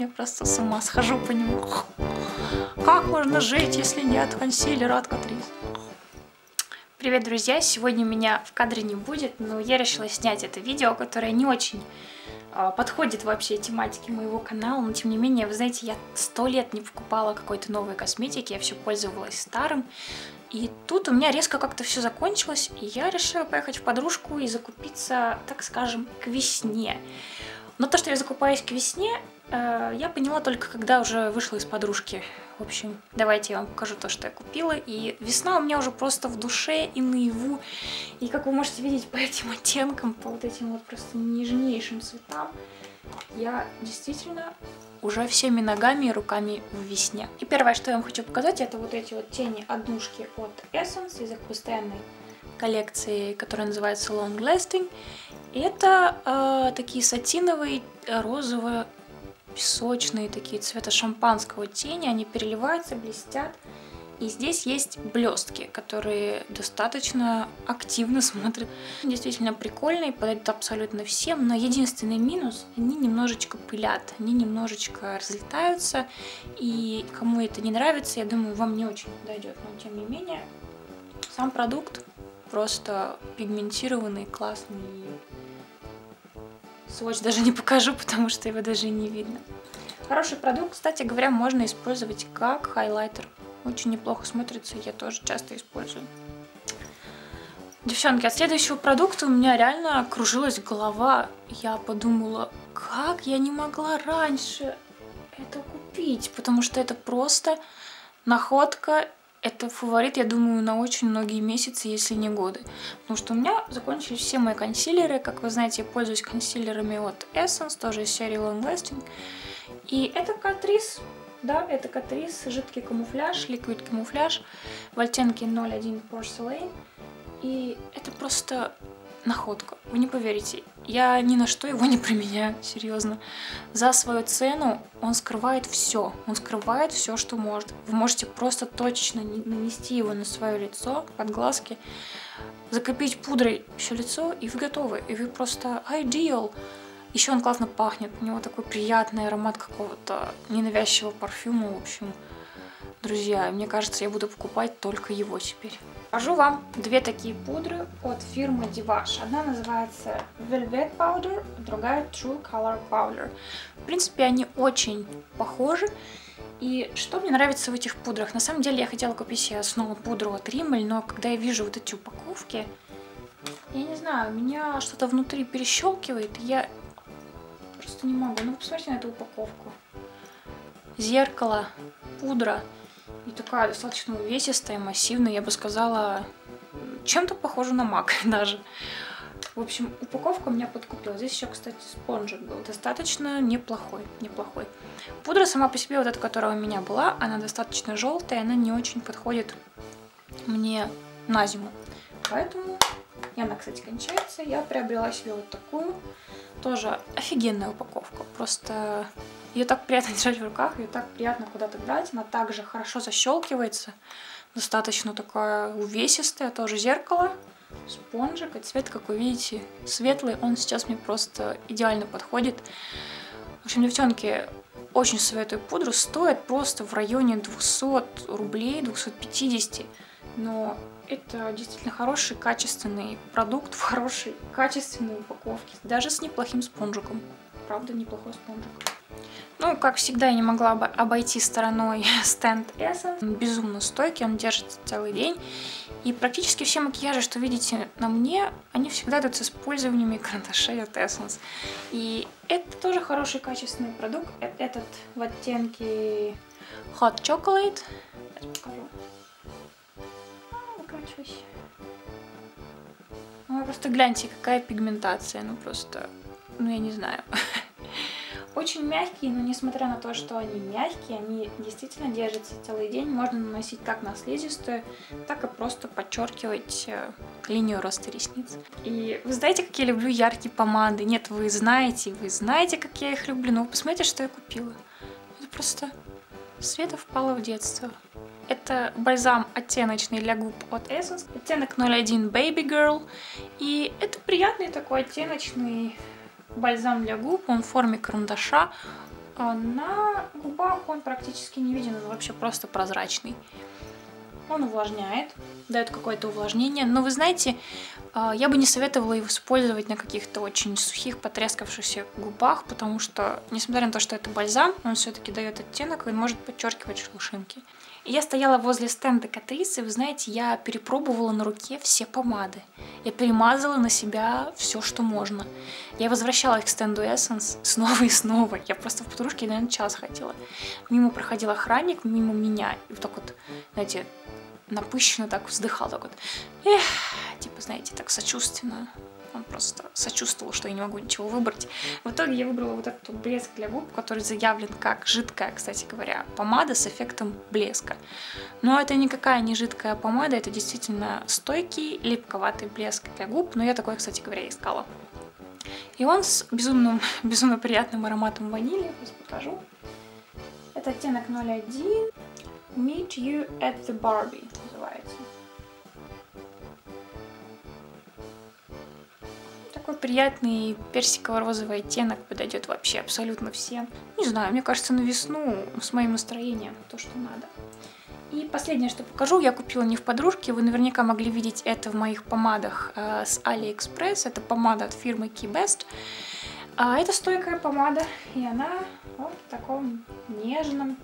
Я просто с ума схожу по нему. Как можно жить, если нет консилера от Catrice? Привет, друзья! Сегодня меня в кадре не будет, но я решила снять это видео, которое не очень подходит вообще тематике моего канала, но тем не менее, вы знаете, я 100 лет не покупала какой-то новой косметики, я все пользовалась старым, и тут у меня резко как-то все закончилось, и я решила поехать в подружку и закупиться, так скажем, к весне. Но то, что я закупаюсь к весне, я поняла только, когда уже вышла из подружки. В общем, давайте я вам покажу то, что я купила. И весна у меня уже просто в душе и наяву. И как вы можете видеть по этим оттенкам, по вот этим вот просто нежнейшим цветам, я действительно уже всеми ногами и руками в весне. И первое, что я вам хочу показать, это вот эти вот тени однушки от Essence из их постоянной коллекции, которая называется Long Lasting. Это такие сатиновые, розовые, песочные, такие цвета шампанского тени. Они переливаются, блестят. И здесь есть блестки, которые достаточно активно смотрят. Действительно прикольные, подойдут абсолютно всем. Но единственный минус, они немножечко пылят, они немножечко разлетаются. И кому это не нравится, я думаю, вам не очень подойдет. Но тем не менее, сам продукт просто пигментированный, классный. Сводч даже не покажу, потому что его даже не видно. Хороший продукт, кстати говоря, можно использовать как хайлайтер. Очень неплохо смотрится, я тоже часто использую. Девчонки, от следующего продукта у меня реально кружилась голова. Я подумала, как я не могла раньше это купить, потому что это просто находка. Это фаворит, я думаю, на очень многие месяцы, если не годы. Потому что у меня закончились все мои консилеры. Как вы знаете, я пользуюсь консилерами от Essence, тоже из серии Long Lasting. И это Catrice, да, это Catrice, жидкий камуфляж, ликвид камуфляж в оттенке 01 Porcelain. И это просто находка, вы не поверите. Я ни на что его не применяю, серьезно. За свою цену он скрывает все. Он скрывает все, что может. Вы можете просто точечно нанести его на свое лицо, под глазки, закрепить пудрой все лицо, и вы готовы. И вы просто ideal. Еще он классно пахнет. У него такой приятный аромат какого-то ненавязчивого парфюма, в общем. Друзья, мне кажется, я буду покупать только его теперь. Покажу вам две такие пудры от фирмы DIVAGE. Одна называется VELVET POWDer, другая TRUE COLOR POWDer. В принципе, они очень похожи. И что мне нравится в этих пудрах? На самом деле, я хотела купить себе снова пудру от Rimmel, но когда я вижу вот эти упаковки, я не знаю, меня что-то внутри перещелкивает, я просто не могу. Ну, посмотрите на эту упаковку. Зеркало, пудра. И такая достаточно увесистая, массивная, я бы сказала, чем-то похожа на мак даже. В общем, упаковка меня подкупила. Здесь еще, кстати, спонжик был достаточно неплохой, неплохой. Пудра сама по себе, вот эта, которая у меня была, она достаточно желтая, она не очень подходит мне на зиму. Поэтому, и она, кстати, кончается, я приобрела себе вот такую. Тоже офигенная упаковка, просто ее так приятно держать в руках, ее так приятно куда-то брать, она также хорошо защелкивается, достаточно такая увесистая, тоже зеркало, спонжик, и цвет, как вы видите, светлый, он сейчас мне просто идеально подходит. В общем, девчонки, очень советую пудру, стоит просто в районе 200 рублей, 250, но это действительно хороший, качественный продукт в хорошей, качественной упаковке, даже с неплохим спонжиком. Правда, неплохой спонжик. Ну, как всегда, я не могла обойти стороной стенд Essence. Он безумно стойкий, он держится целый день. И практически все макияжи, что видите на мне, они всегда идут с использованием карандашей от Essence. И это тоже хороший, качественный продукт. Этот в оттенке Hot Chocolate. Сейчас покажу. Ну, просто гляньте, какая пигментация, ну просто, ну я не знаю. Очень мягкие, но несмотря на то, что они мягкие, они действительно держатся целый день. Можно наносить как на слизистую, так и просто подчеркивать линию роста ресниц. И вы знаете, как я люблю яркие помады? Нет, вы знаете, как я их люблю, но вы посмотрите, что я купила. Это просто Света впала в детство. Это бальзам оттеночный для губ от Essence, оттенок 01 Baby Girl. И это приятный такой оттеночный бальзам для губ, он в форме карандаша. На губах он практически не виден, он вообще просто прозрачный. Он увлажняет, дает какое-то увлажнение, но вы знаете, я бы не советовала его использовать на каких-то очень сухих, потрескавшихся губах, потому что, несмотря на то, что это бальзам, он все-таки дает оттенок и может подчеркивать шелушинки. Я стояла возле стенда Catrice, и вы знаете, я перепробовала на руке все помады. Я перемазала на себя все, что можно. Я возвращала их к стенду Essence снова и снова. Я просто в подружке, наверное, час ходила. Мимо проходил охранник, мимо меня. И вот так вот, знаете, напыщенно так вздыхал, так вот. Эх, типа, знаете, так сочувственно. Он просто сочувствовал, что я не могу ничего выбрать. В итоге я выбрала вот этот блеск для губ, который заявлен как жидкая, кстати говоря, помада с эффектом блеска. Но это никакая не жидкая помада, это действительно стойкий, липковатый блеск для губ. Но я такой, кстати говоря, искала. И он с безумно приятным ароматом ванили. Сейчас покажу. Это оттенок 01. Meet you at the Bar-Be называется. Приятный персиково-розовый оттенок подойдет вообще абсолютно всем. Не знаю, мне кажется, на весну с моим настроением то, что надо. И последнее, что покажу, я купила не в подружке. Вы наверняка могли видеть это в моих помадах с AliExpress. Это помада от фирмы QiBest. Это стойкая помада, и она вот в таком нежном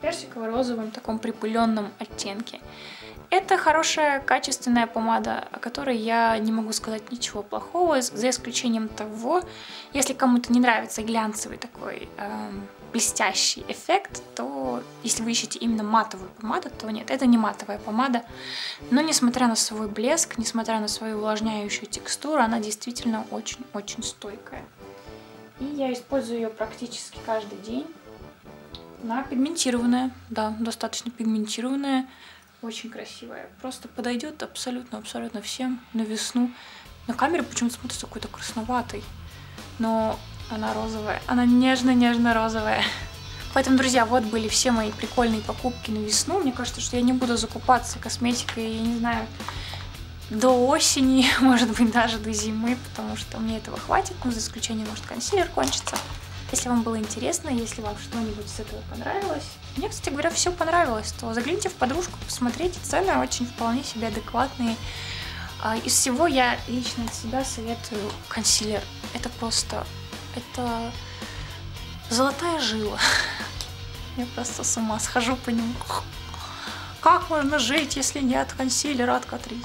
персиково-розовом, таком припыленном оттенке. Это хорошая, качественная помада, о которой я не могу сказать ничего плохого, за исключением того, если кому-то не нравится глянцевый такой блестящий эффект, то если вы ищете именно матовую помаду, то нет, это не матовая помада. Но несмотря на свой блеск, несмотря на свою увлажняющую текстуру, она действительно очень-очень стойкая. И я использую ее практически каждый день. Она пигментированная, да, достаточно пигментированная. Очень красивая, просто подойдет абсолютно всем на весну. На камере почему-то смотрится какой-то красноватый, но она розовая, она нежно-розовая. Поэтому, друзья, вот были все мои прикольные покупки на весну. Мне кажется, что я не буду закупаться косметикой, я не знаю, до осени, может быть, даже до зимы, потому что мне этого хватит, ну, за исключением, может, консилер кончится. Если вам было интересно, если вам что-нибудь с этого понравилось. Мне, кстати говоря, все понравилось, то загляните в подружку, посмотрите, цены очень вполне себе адекватные. Из всего я лично от себя советую консилер. Это просто, это золотая жила. Я просто с ума схожу по нему. Как можно жить, если нет консилера от Catrice?